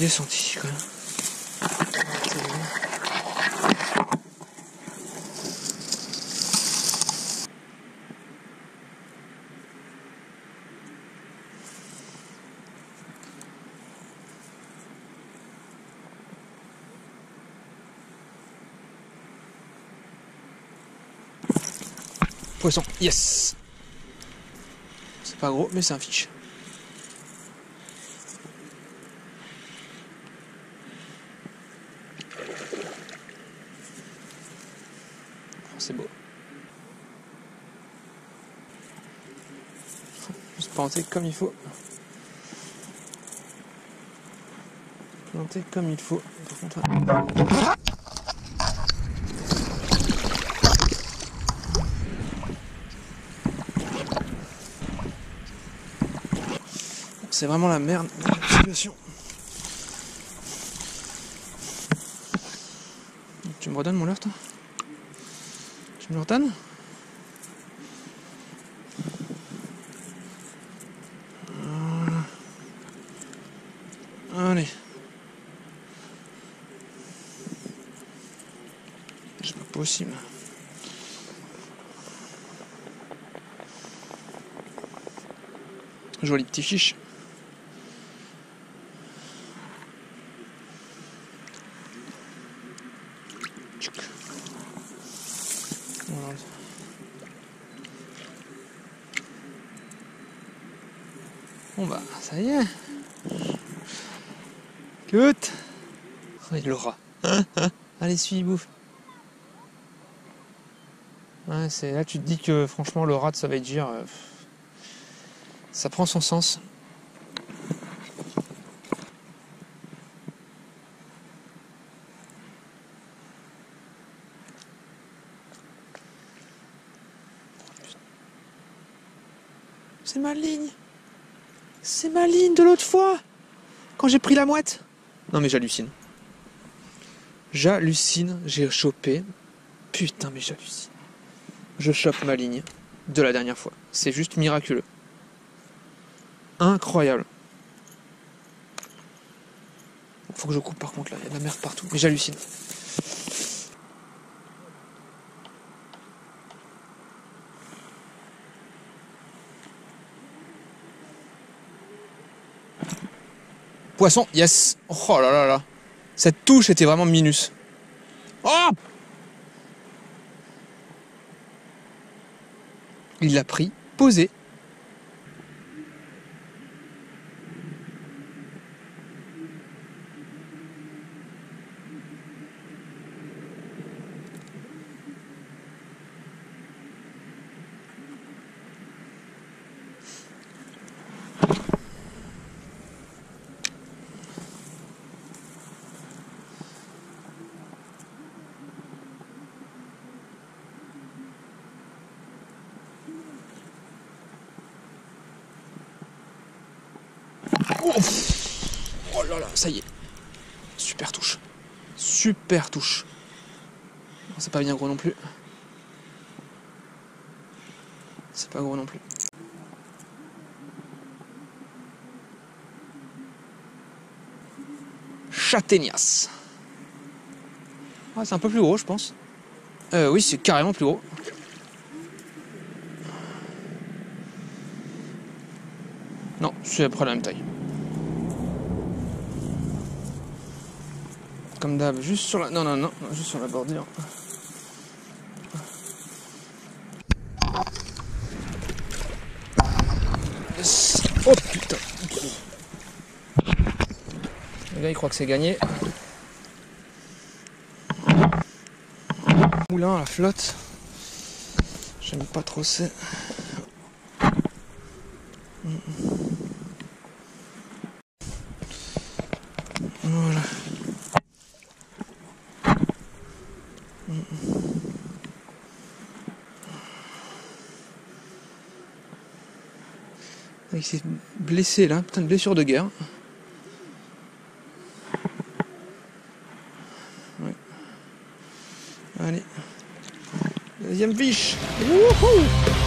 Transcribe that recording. descente ici quand même. Poisson, yes! C'est pas gros, mais c'est un fish. Oh, c'est beau. Je vais planter comme il faut. Planter comme il faut. Par contre... C'est vraiment la merde de la situation. Tu me redonnes mon leurre, toi? Tu me le redonnes? Allez. C'est pas possible. Joli petit fiche. Bon bah ça y est. Écoute. Oui, Laura. Allez, suis, bouffe. Ouais, c'est là tu te dis que franchement le rat ça va être dire ça prend son sens. C'est ma ligne. C'est ma ligne de l'autre fois, quand j'ai pris la mouette. Non mais j'hallucine. J'hallucine, j'ai chopé. Putain mais j'hallucine. Je chope ma ligne de la dernière fois. C'est juste miraculeux. Incroyable. Faut que je coupe par contre là, il y a de la merde partout. Mais j'hallucine. Poisson, yes. Oh là là là. Cette touche était vraiment minus. Oh, il l'a pris, posé. Oh là là, ça y est. Super touche. Super touche. C'est pas bien gros non plus. C'est pas gros non plus. Châtaignasse. Ouais, c'est un peu plus gros, je pense. Oui, c'est carrément plus gros. Non, c'est à peu près la même taille. Comme d'hab, juste sur la... Non, non, non, juste sur la bordure. Yes. Oh putain. Le gars, il croit que c'est gagné. Moulin à la flotte. J'aime pas trop ça. Voilà. Il s'est blessé là, putain de blessure de guerre. Ouais. Allez. Deuxième biche. Wouhou!